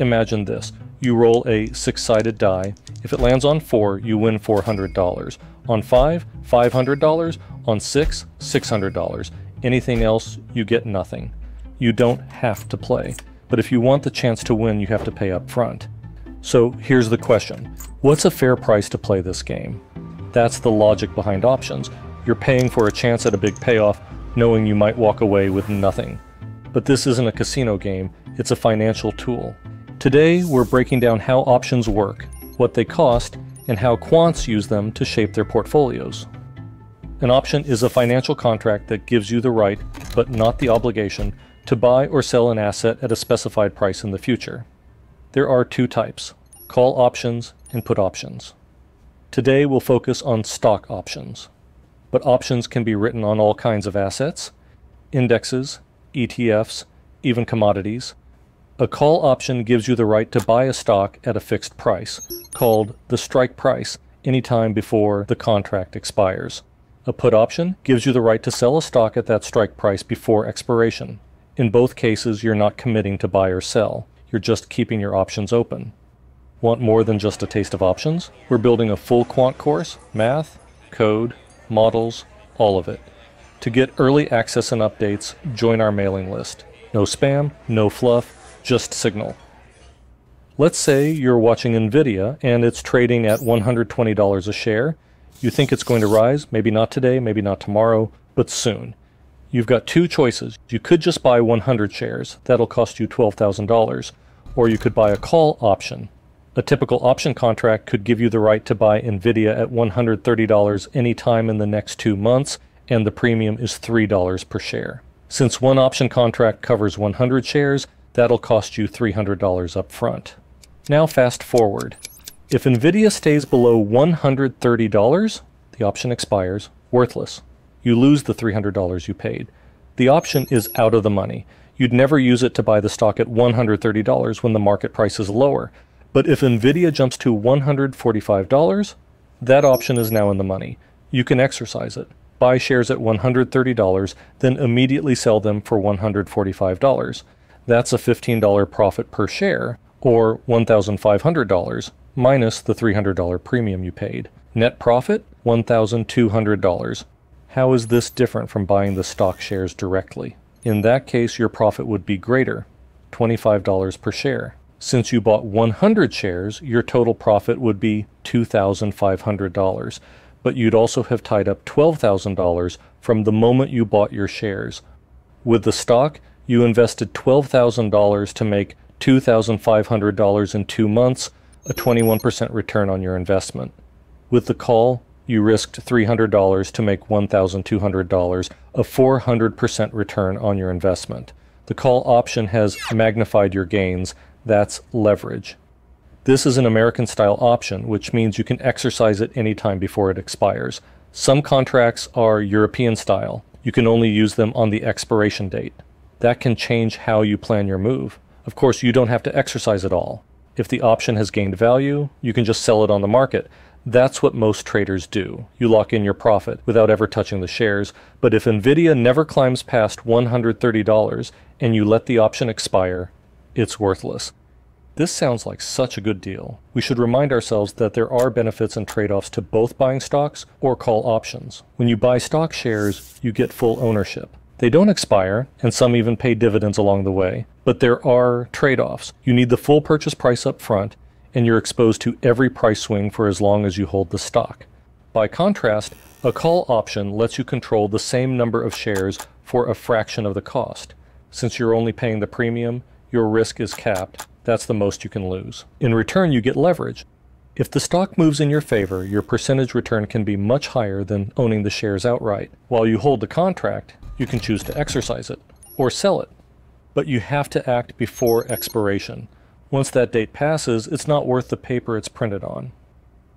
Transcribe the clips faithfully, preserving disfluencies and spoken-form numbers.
Imagine this. You roll a six-sided die. If it lands on four, you win four hundred dollars. On five, five hundred dollars. On six, six hundred dollars. Anything else, you get nothing. You don't have to play. But if you want the chance to win, you have to pay up front. So here's the question. What's a fair price to play this game? That's the logic behind options. You're paying for a chance at a big payoff, knowing you might walk away with nothing. But this isn't a casino game, it's a financial tool. Today, we're breaking down how options work, what they cost, and how quants use them to shape their portfolios. An option is a financial contract that gives you the right, but not the obligation, to buy or sell an asset at a specified price in the future. There are two types, call options and put options. Today we'll focus on stock options, but options can be written on all kinds of assets, indexes, E T Fs, even commodities. A call option gives you the right to buy a stock at a fixed price, called the strike price, anytime before the contract expires. A put option gives you the right to sell a stock at that strike price before expiration. In both cases, you're not committing to buy or sell. You're just keeping your options open. Want more than just a taste of options? We're building a full quant course, math, code, models, all of it. To get early access and updates, join our mailing list. No spam, no fluff, just signal. Let's say you're watching NVIDIA and it's trading at one hundred twenty dollars a share. You think it's going to rise, maybe not today, maybe not tomorrow, but soon. You've got two choices. You could just buy one hundred shares. That'll cost you twelve thousand dollars. Or you could buy a call option. A typical option contract could give you the right to buy NVIDIA at one hundred thirty dollars anytime in the next two months, and the premium is three dollars per share. Since one option contract covers one hundred shares, that'll cost you three hundred dollars up front. Now fast forward. If NVIDIA stays below one hundred thirty dollars, the option expires, worthless. You lose the three hundred dollars you paid. The option is out of the money. You'd never use it to buy the stock at one hundred thirty dollars when the market price is lower. But if NVIDIA jumps to one hundred forty-five dollars, that option is now in the money. You can exercise it. Buy shares at one hundred thirty dollars, then immediately sell them for one hundred forty-five dollars. That's a fifteen dollar profit per share, or one thousand five hundred dollars, minus the three hundred dollar premium you paid. Net profit, one thousand two hundred dollars. How is this different from buying the stock shares directly? In that case, your profit would be greater, twenty-five dollars per share. Since you bought one hundred shares, your total profit would be two thousand five hundred dollars, but you'd also have tied up twelve thousand dollars from the moment you bought your shares. With the stock, you invested twelve thousand dollars to make two thousand five hundred dollars in two months, a twenty-one percent return on your investment. With the call, you risked three hundred dollars to make one thousand two hundred dollars, a four hundred percent return on your investment. The call option has magnified your gains. That's leverage. This is an American-style option, which means you can exercise it any time before it expires. Some contracts are European-style. You can only use them on the expiration date. That can change how you plan your move. Of course, you don't have to exercise it all. If the option has gained value, you can just sell it on the market. That's what most traders do. You lock in your profit without ever touching the shares. But if NVIDIA never climbs past one hundred thirty dollars and you let the option expire, it's worthless. This sounds like such a good deal. We should remind ourselves that there are benefits and trade-offs to both buying stocks or call options. When you buy stock shares, you get full ownership. They don't expire, and some even pay dividends along the way. But there are trade-offs. You need the full purchase price up front, and you're exposed to every price swing for as long as you hold the stock. By contrast, a call option lets you control the same number of shares for a fraction of the cost. Since you're only paying the premium, your risk is capped. That's the most you can lose. In return, you get leverage. If the stock moves in your favor, your percentage return can be much higher than owning the shares outright. While you hold the contract, you can choose to exercise it or sell it. But you have to act before expiration. Once that date passes, it's not worth the paper it's printed on.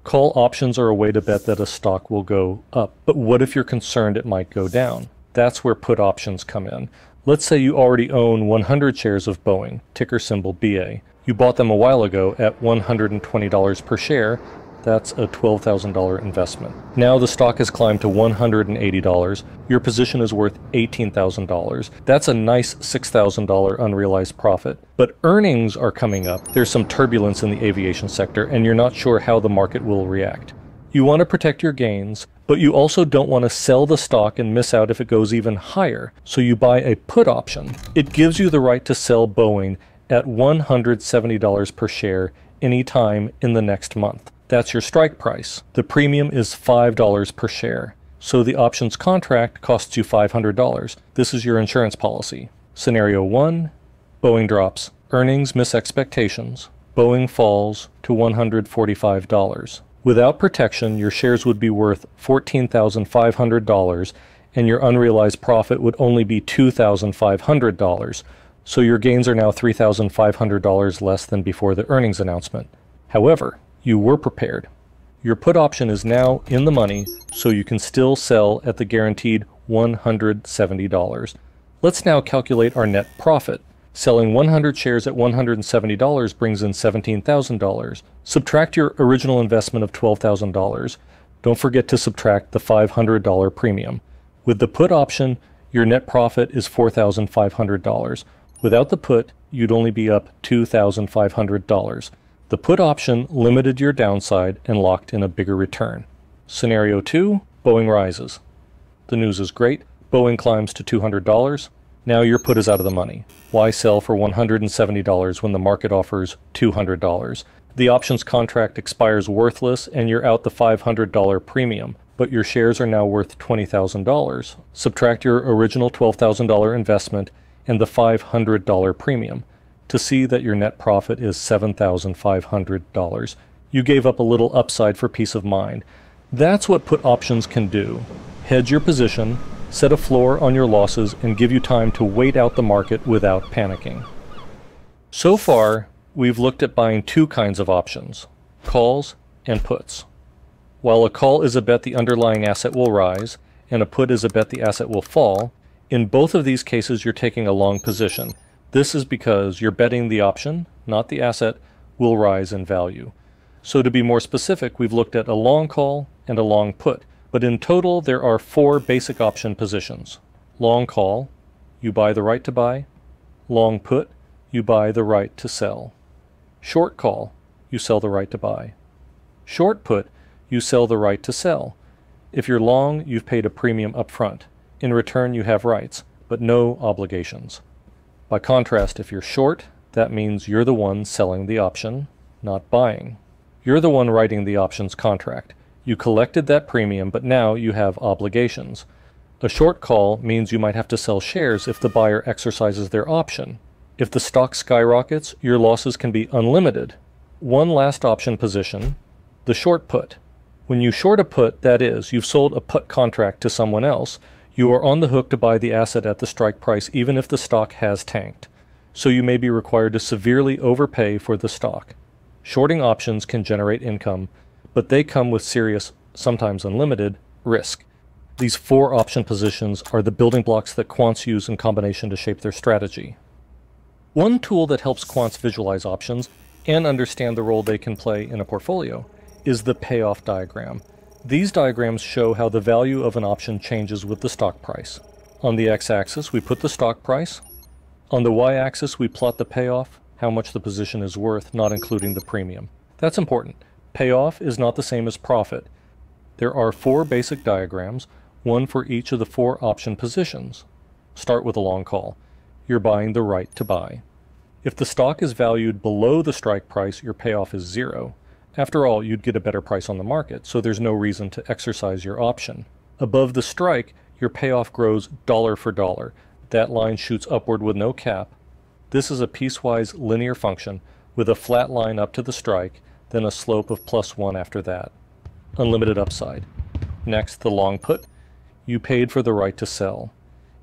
Call options are a way to bet that a stock will go up, but what if you're concerned it might go down? That's where put options come in. Let's say you already own one hundred shares of Boeing, ticker symbol B A. You bought them a while ago at one hundred twenty dollars per share, That's a twelve thousand dollar investment. Now the stock has climbed to one hundred eighty dollars. Your position is worth eighteen thousand dollars. That's a nice six thousand dollar unrealized profit. But earnings are coming up. There's some turbulence in the aviation sector, and you're not sure how the market will react. You want to protect your gains, but you also don't want to sell the stock and miss out if it goes even higher. So you buy a put option. It gives you the right to sell Boeing at one hundred seventy dollars per share anytime in the next month. That's your strike price. The premium is five dollars per share. So the options contract costs you five hundred dollars. This is your insurance policy. Scenario one, Boeing drops. Earnings miss expectations. Boeing falls to one hundred forty-five dollars. Without protection, your shares would be worth fourteen thousand five hundred dollars and your unrealized profit would only be two thousand five hundred dollars. So your gains are now three thousand five hundred dollars less than before the earnings announcement. However, you were prepared. Your put option is now in the money, so you can still sell at the guaranteed one hundred seventy dollars. Let's now calculate our net profit. Selling one hundred shares at one hundred seventy dollars brings in seventeen thousand dollars. Subtract your original investment of twelve thousand dollars. Don't forget to subtract the five hundred dollar premium. With the put option, your net profit is four thousand five hundred dollars. Without the put, you'd only be up two thousand five hundred dollars. The put option limited your downside and locked in a bigger return. Scenario two, Boeing rises. The news is great. Boeing climbs to two hundred dollars. Now your put is out of the money. Why sell for one hundred seventy dollars when the market offers two hundred dollars? The options contract expires worthless and you're out the five hundred dollar premium, but your shares are now worth twenty thousand dollars. Subtract your original twelve thousand dollar investment and the five hundred dollar premium to see that your net profit is seven thousand five hundred dollars. You gave up a little upside for peace of mind. That's what put options can do. Hedge your position, set a floor on your losses, and give you time to wait out the market without panicking. So far, we've looked at buying two kinds of options, calls and puts. While a call is a bet the underlying asset will rise, and a put is a bet the asset will fall, in both of these cases you're taking a long position. This is because you're betting the option, not the asset, will rise in value. So to be more specific, we've looked at a long call and a long put. But in total, there are four basic option positions. Long call, you buy the right to buy. Long put, you buy the right to sell. Short call, you sell the right to buy. Short put, you sell the right to sell. If you're long, you've paid a premium up front. In return, you have rights, but no obligations. By contrast, if you're short, that means you're the one selling the option, not buying. You're the one writing the options contract. You collected that premium, but now you have obligations. A short call means you might have to sell shares if the buyer exercises their option. If the stock skyrockets, your losses can be unlimited. One last option position, the short put. When you short a put, that is, you've sold a put contract to someone else, you are on the hook to buy the asset at the strike price even if the stock has tanked. So you may be required to severely overpay for the stock. Shorting options can generate income, but they come with serious, sometimes unlimited, risk. These four option positions are the building blocks that quants use in combination to shape their strategy. One tool that helps quants visualize options and understand the role they can play in a portfolio is the payoff diagram. These diagrams show how the value of an option changes with the stock price. On the x-axis, we put the stock price. On the y-axis, we plot the payoff, how much the position is worth, not including the premium. That's important. Payoff is not the same as profit. There are four basic diagrams, one for each of the four option positions. Start with a long call. You're buying the right to buy. If the stock is valued below the strike price, your payoff is zero. After all, you'd get a better price on the market, so there's no reason to exercise your option. Above the strike, your payoff grows dollar for dollar. That line shoots upward with no cap. This is a piecewise linear function with a flat line up to the strike, then a slope of plus one after that. Unlimited upside. Next, the long put. You paid for the right to sell.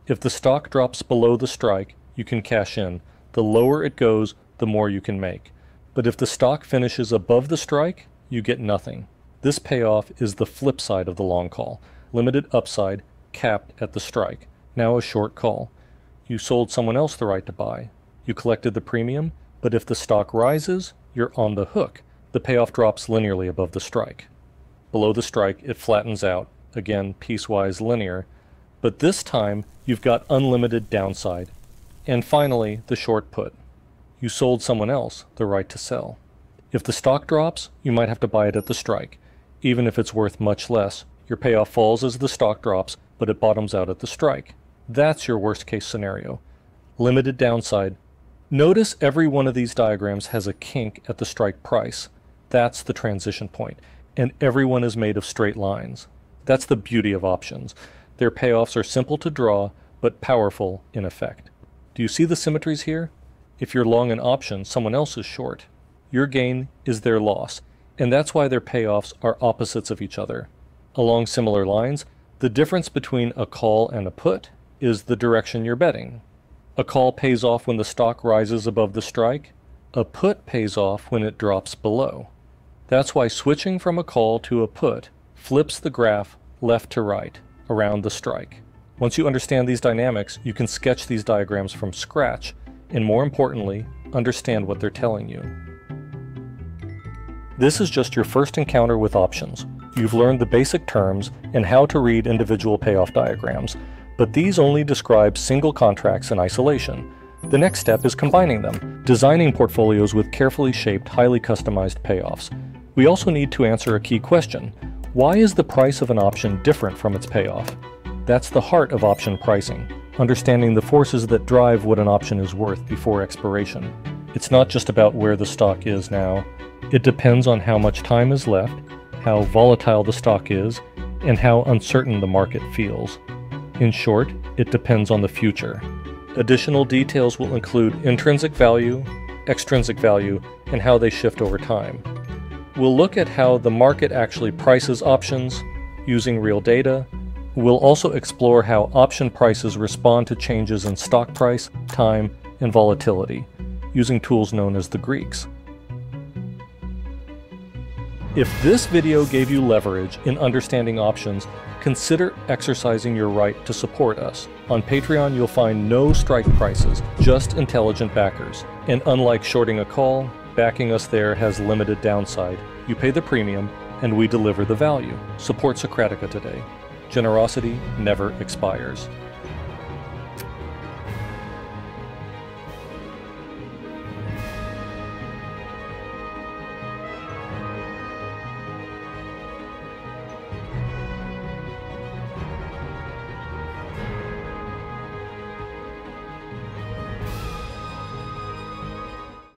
If the stock drops below the strike, you can cash in. The lower it goes, the more you can make. But if the stock finishes above the strike, you get nothing. This payoff is the flip side of the long call. Limited upside, capped at the strike. Now a short call. You sold someone else the right to buy. You collected the premium, but if the stock rises, you're on the hook. the payoff drops linearly above the strike. Below the strike, it flattens out, again, piecewise linear, but this time you've got unlimited downside. And finally, the short put. You sold someone else the right to sell. If the stock drops, you might have to buy it at the strike. Even if it's worth much less, your payoff falls as the stock drops, but it bottoms out at the strike. That's your worst case scenario. Limited downside. Notice every one of these diagrams has a kink at the strike price. That's the transition point. And everyone is made of straight lines. That's the beauty of options. Their payoffs are simple to draw, but powerful in effect. Do you see the symmetries here? If you're long an option, someone else is short. Your gain is their loss, and that's why their payoffs are opposites of each other. Along similar lines, the difference between a call and a put is the direction you're betting. A call pays off when the stock rises above the strike. A put pays off when it drops below. That's why switching from a call to a put flips the graph left to right around the strike. Once you understand these dynamics, you can sketch these diagrams from scratch, and more importantly, understand what they're telling you. This is just your first encounter with options. You've learned the basic terms and how to read individual payoff diagrams, but these only describe single contracts in isolation. The next step is combining them, designing portfolios with carefully shaped, highly customized payoffs. We also need to answer a key question. Why is the price of an option different from its payoff? That's the heart of option pricing, understanding the forces that drive what an option is worth before expiration. It's not just about where the stock is now. It depends on how much time is left, how volatile the stock is, and how uncertain the market feels. In short, it depends on the future. Additional details will include intrinsic value, extrinsic value, and how they shift over time. We'll look at how the market actually prices options using real data. We'll also explore how option prices respond to changes in stock price, time, and volatility using tools known as the Greeks. If this video gave you leverage in understanding options, consider exercising your right to support us. On Patreon, you'll find no strike prices, just intelligent backers. And unlike shorting a call, backing us there has limited downside. You pay the premium, and we deliver the value. Support Socratica today. Generosity never expires.